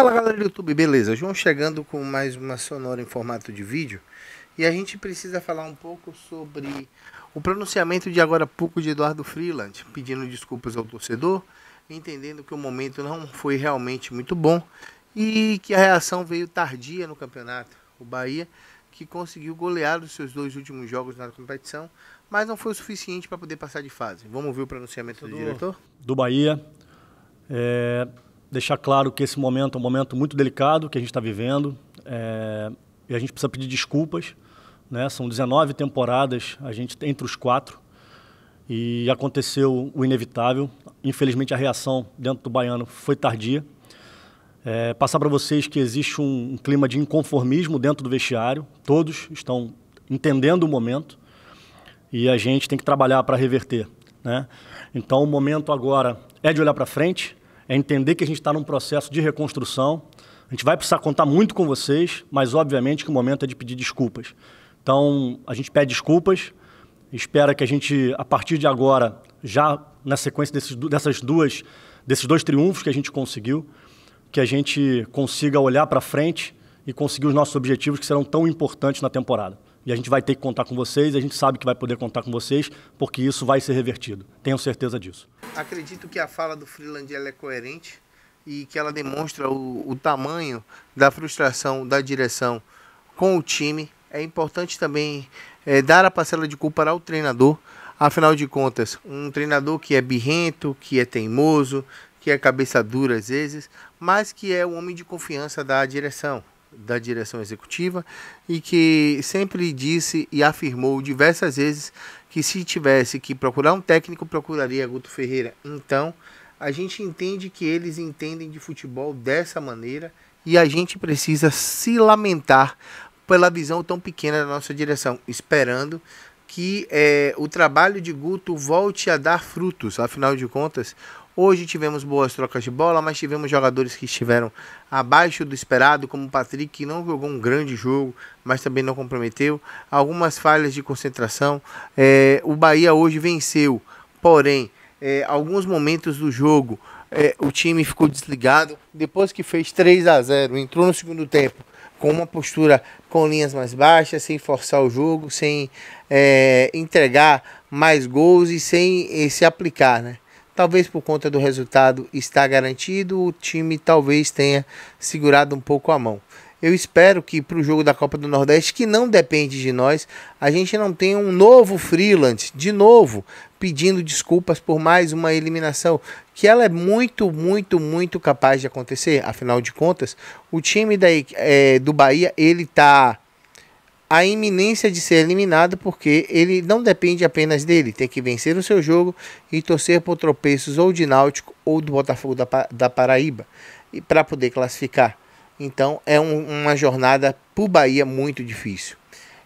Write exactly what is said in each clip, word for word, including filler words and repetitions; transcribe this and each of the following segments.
Fala galera do YouTube, beleza? João chegando com mais uma sonora em formato de vídeo. E a gente precisa falar um pouco sobre o pronunciamento de agora há pouco de Eduardo Freeland, pedindo desculpas ao torcedor, entendendo que o momento não foi realmente muito bom e que a reação veio tardia no campeonato. O Bahia, que conseguiu golear os seus dois últimos jogos na competição, mas não foi o suficiente para poder passar de fase. Vamos ver o pronunciamento do, do diretor? Do Bahia, é, deixar claro que esse momento é um momento muito delicado que a gente está vivendo, é, e a gente precisa pedir desculpas, né? São dezenove temporadas, a gente entre os quatro, e aconteceu o inevitável. Infelizmente a reação dentro do baiano foi tardia. É, passar para vocês que existe um, um clima de inconformismo dentro do vestiário, todos estão entendendo o momento e a gente tem que trabalhar para reverter, né? Então o momento agora é de olhar para frente, é entender que a gente está num processo de reconstrução, a gente vai precisar contar muito com vocês, mas obviamente que o momento é de pedir desculpas. Então a gente pede desculpas, espera que a gente, a partir de agora, já na sequência desses, dessas duas, desses dois triunfos que a gente conseguiu, que a gente consiga olhar para frente e conseguir os nossos objetivos que serão tão importantes na temporada. E a gente vai ter que contar com vocês, a gente sabe que vai poder contar com vocês, porque isso vai ser revertido. Tenho certeza disso. Acredito que a fala do Freeland ela é coerente e que ela demonstra o, o tamanho da frustração da direção com o time. É importante também é, dar a parcela de culpa ao treinador. Afinal de contas, um treinador que é birrento, que é teimoso, que é cabeça dura às vezes, mas que é o homem de confiança da direção, da direção executiva, e que sempre disse e afirmou diversas vezes que se tivesse que procurar um técnico, procuraria Guto Ferreira. Então, a gente entende que eles entendem de futebol dessa maneira e a gente precisa se lamentar pela visão tão pequena da nossa direção, esperando que é, o trabalho de Guto volte a dar frutos. Afinal de contas, hoje tivemos boas trocas de bola, mas tivemos jogadores que estiveram abaixo do esperado, como o Patrick, que não jogou um grande jogo, mas também não comprometeu. Algumas falhas de concentração. É, o Bahia hoje venceu, porém, é, alguns momentos do jogo, é, o time ficou desligado. Depois que fez três a zero, entrou no segundo tempo com uma postura com linhas mais baixas, sem forçar o jogo, sem é, entregar mais gols e sem e se aplicar, né? Talvez por conta do resultado estar garantido, o time talvez tenha segurado um pouco a mão. Eu espero que para o jogo da Copa do Nordeste, que não depende de nós, a gente não tenha um novo Freeland, de novo, pedindo desculpas por mais uma eliminação, que ela é muito, muito, muito capaz de acontecer. Afinal de contas, o time da, é, do Bahia, ele está à iminência de ser eliminado, porque ele não depende apenas dele, tem que vencer o seu jogo e torcer por tropeços ou de Náutico ou do Botafogo da, da Paraíba, e para poder classificar. Então é um, uma jornada para o Bahia muito difícil.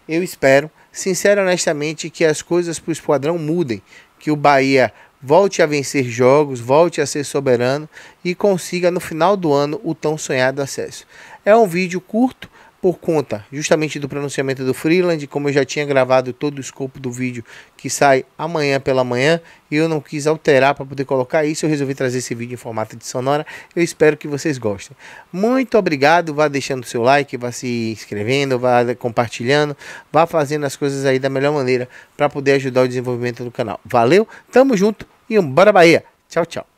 Eu espero, sincero e honestamente, que as coisas para o Esquadrão mudem, que o Bahia volte a vencer jogos, volte a ser soberano e consiga no final do ano o tão sonhado acesso. É um vídeo curto por conta justamente do pronunciamento do Freeland, como eu já tinha gravado todo o escopo do vídeo que sai amanhã pela manhã e eu não quis alterar para poder colocar isso, eu resolvi trazer esse vídeo em formato de sonora. Eu espero que vocês gostem. Muito obrigado, vá deixando seu like, vá se inscrevendo, vá compartilhando, vá fazendo as coisas aí da melhor maneira para poder ajudar o desenvolvimento do canal. Valeu, tamo junto e bora Bahia! Tchau, tchau!